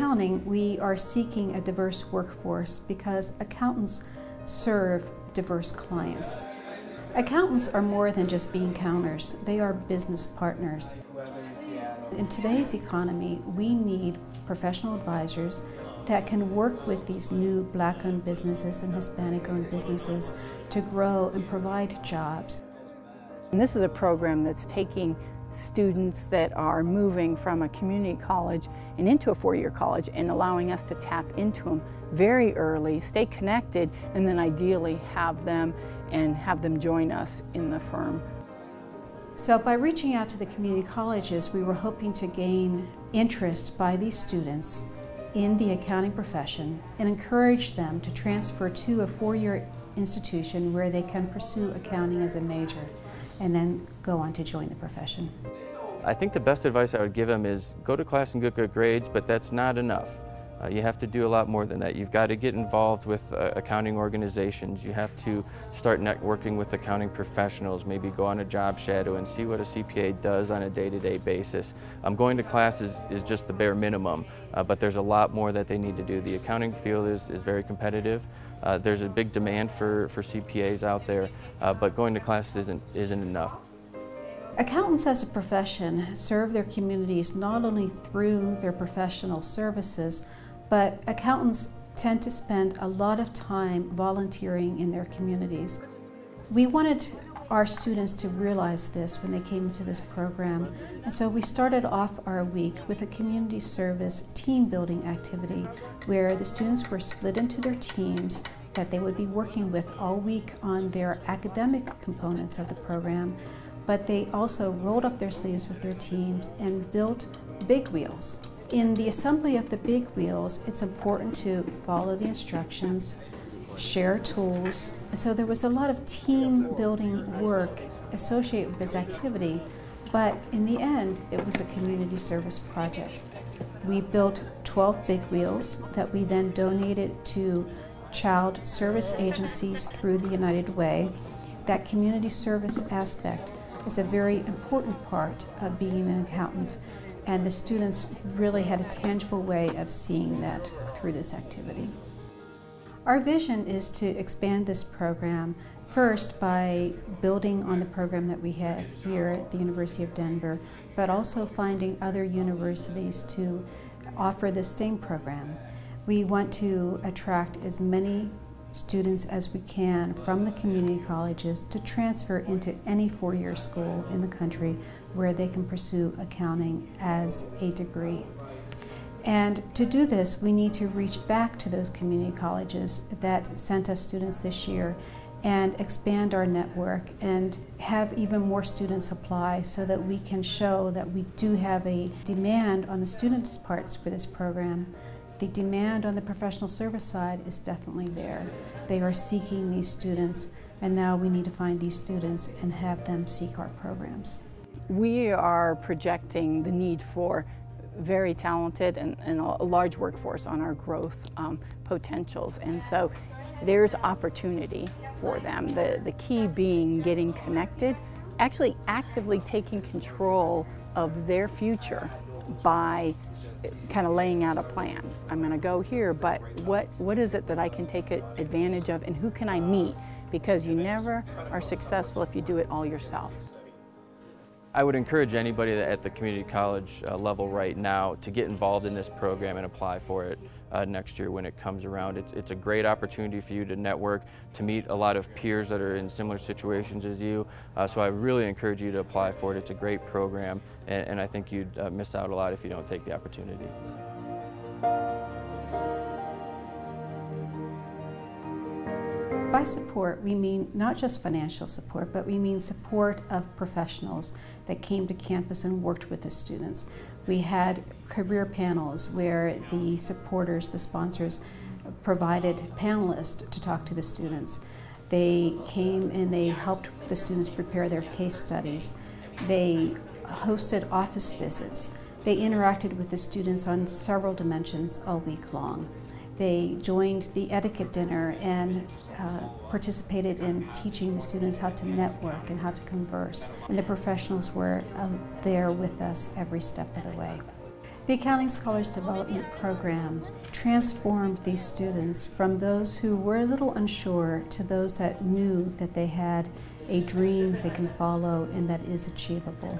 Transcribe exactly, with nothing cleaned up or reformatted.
accounting, we are seeking a diverse workforce because accountants serve diverse clients. Accountants are more than just being counters, they are business partners. In today's economy, we need professional advisors that can work with these new Black-owned businesses and Hispanic-owned businesses to grow and provide jobs. And this is a program that's taking students that are moving from a community college and into a four-year college and allowing us to tap into them very early, stay connected, and then ideally have them and have them join us in the firm. So by reaching out to the community colleges, we were hoping to gain interest by these students in the accounting profession and encourage them to transfer to a four-year institution where they can pursue accounting as a major and then go on to join the profession. I think the best advice I would give them is go to class and get good grades, but that's not enough. Uh, you have to do a lot more than that. You've got to get involved with uh, accounting organizations. You have to start networking with accounting professionals, maybe go on a job shadow and see what a C P A does on a day-to-day basis. Um, going to class is, is just the bare minimum, uh, but there's a lot more that they need to do. The accounting field is, is very competitive. Uh, there's a big demand for, for C P As out there, uh, but going to class isn't, isn't enough. Accountants as a profession serve their communities not only through their professional services, but accountants tend to spend a lot of time volunteering in their communities. We wanted our students to realize this when they came into this program, and so we started off our week with a community service team building activity where the students were split into their teams that they would be working with all week on their academic components of the program, but they also rolled up their sleeves with their teams and built big wheels. In the assembly of the big wheels, it's important to follow the instructions, share tools. So there was a lot of team building work associated with this activity, but in the end, it was a community service project. We built twelve big wheels that we then donated to child service agencies through the United Way. That community service aspect is a very important part of being an accountant. And the students really had a tangible way of seeing that through this activity. Our vision is to expand this program first by building on the program that we have here at the University of Denver, but also finding other universities to offer the same program. We want to attract as many students as we can from the community colleges to transfer into any four-year school in the country where they can pursue accounting as a degree. And to do this, we need to reach back to those community colleges that sent us students this year and expand our network and have even more students apply so that we can show that we do have a demand on the students' parts for this program. The demand on the professional service side is definitely there. They are seeking these students, and now we need to find these students and have them seek our programs. We are projecting the need for very talented and, and a large workforce on our growth um, potentials, and so there's opportunity for them. The, the key being getting connected, actually actively taking control of their future by kind of laying out a plan. I'm going to go here, but what, what is it that I can take advantage of and who can I meet? Because you never are successful if you do it all yourself. I would encourage anybody at the community college level right now to get involved in this program and apply for it uh, next year when it comes around. It's, it's a great opportunity for you to network, to meet a lot of peers that are in similar situations as you. Uh, so I really encourage you to apply for it. It's a great program, and, and I think you'd uh, miss out a lot if you don't take the opportunity. By support, we mean not just financial support, but we mean support of professionals that came to campus and worked with the students. We had career panels where the supporters, the sponsors, provided panelists to talk to the students. They came and they helped the students prepare their case studies. They hosted office visits. They interacted with the students on several dimensions all week long. They joined the etiquette dinner and uh, participated in teaching the students how to network and how to converse. And the professionals were uh, there with us every step of the way. The Accounting Scholars Development Program transformed these students from those who were a little unsure to those that knew that they had a dream they can follow and that is achievable.